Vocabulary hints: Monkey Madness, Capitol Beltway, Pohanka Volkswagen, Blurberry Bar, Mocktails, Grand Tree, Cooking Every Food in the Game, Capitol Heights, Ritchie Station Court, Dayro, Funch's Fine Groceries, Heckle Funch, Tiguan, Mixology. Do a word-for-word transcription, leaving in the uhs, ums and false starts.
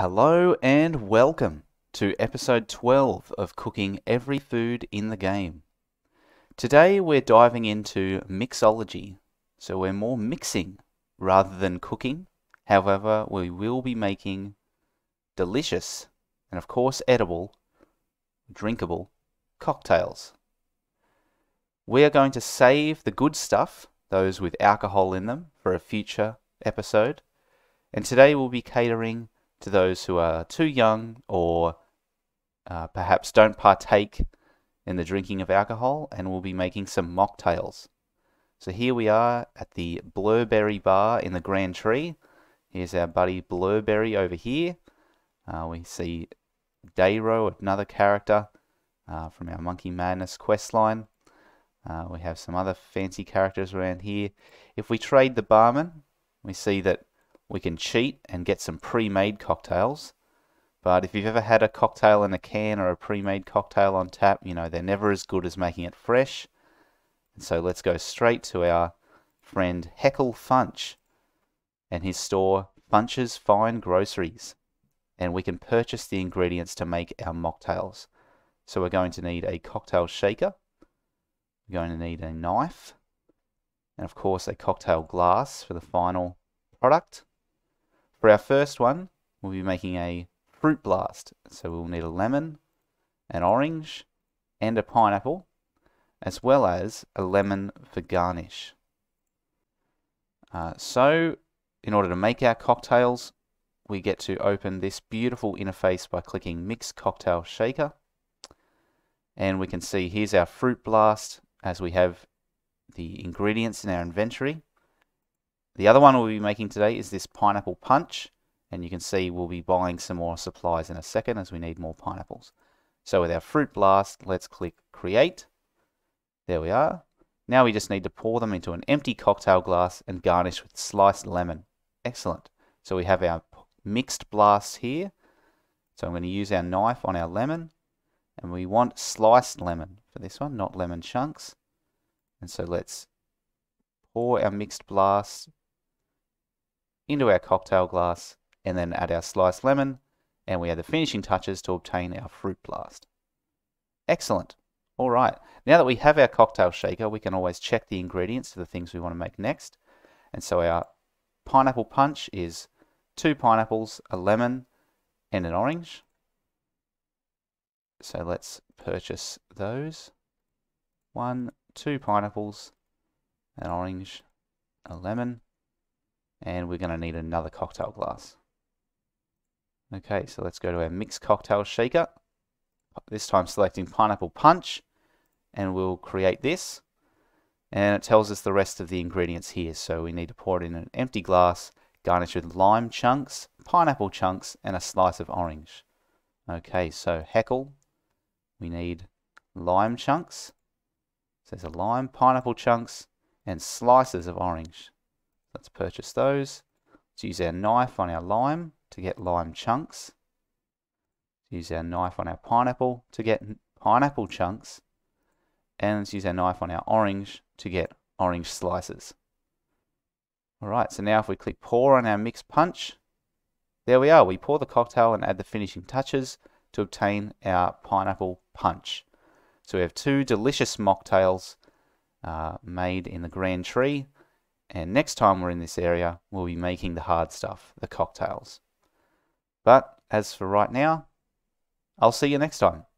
Hello and welcome to episode twelve of Cooking Every Food in the Game. Today we're diving into mixology, so we're more mixing rather than cooking. However, we will be making delicious and of course edible, drinkable cocktails. We are going to save the good stuff, those with alcohol in them, for a future episode, and today we'll be catering to those who are too young or uh, perhaps don't partake in the drinking of alcohol, and we'll be making some mocktails. So here we are at the Blurberry Bar in the Grand Tree. Here's our buddy Blurberry over here. Uh, we see Dayro, another character uh, from our Monkey Madness questline. Uh, we have some other fancy characters around here. If we trade the barman, we see that we can cheat and get some pre-made cocktails. But if you've ever had a cocktail in a can or a pre-made cocktail on tap, you know, they're never as good as making it fresh. And so let's go straight to our friend Heckle Funch and his store, Funch's Fine Groceries. And we can purchase the ingredients to make our mocktails. So we're going to need a cocktail shaker. We're going to need a knife. And of course a cocktail glass for the final product. For our first one, we'll be making a fruit blast. So we'll need a lemon, an orange, and a pineapple, as well as a lemon for garnish. Uh, so, in order to make our cocktails, we get to open this beautiful interface by clicking Mix Cocktail Shaker. And we can see here's our fruit blast as we have the ingredients in our inventory. The other one we'll be making today is this pineapple punch, and you can see we'll be buying some more supplies in a second as we need more pineapples. So with our fruit blast, let's click create. There we are. Now we just need to pour them into an empty cocktail glass and garnish with sliced lemon. Excellent. So we have our mixed blast here. So I'm going to use our knife on our lemon, and we want sliced lemon for this one, not lemon chunks. And so let's pour our mixed blast into our cocktail glass and then add our sliced lemon, and we add the finishing touches to obtain our fruit blast. Excellent. All right. Now that we have our cocktail shaker, we can always check the ingredients for the things we want to make next. And so our pineapple punch is two pineapples, a lemon, and an orange. So let's purchase those. One, two pineapples, an orange, a lemon, and we're going to need another cocktail glass. Okay, so let's go to our Mix Cocktail Shaker, this time selecting Pineapple Punch, and we'll create this. And it tells us the rest of the ingredients here, so we need to pour it in an empty glass, garnish with lime chunks, pineapple chunks, and a slice of orange. Okay, so Heckle, we need lime chunks, so there's a lime, pineapple chunks, and slices of orange. Let's purchase those. Let's use our knife on our lime to get lime chunks. Use our knife on our pineapple to get pineapple chunks. And let's use our knife on our orange to get orange slices. Alright, so now if we click pour on our mixed punch, there we are. We pour the cocktail and add the finishing touches to obtain our pineapple punch. So we have two delicious mocktails Uh, made in the Grand Tree, and next time we're in this area we'll be making the hard stuff, the cocktails. But as for right now, I'll see you next time.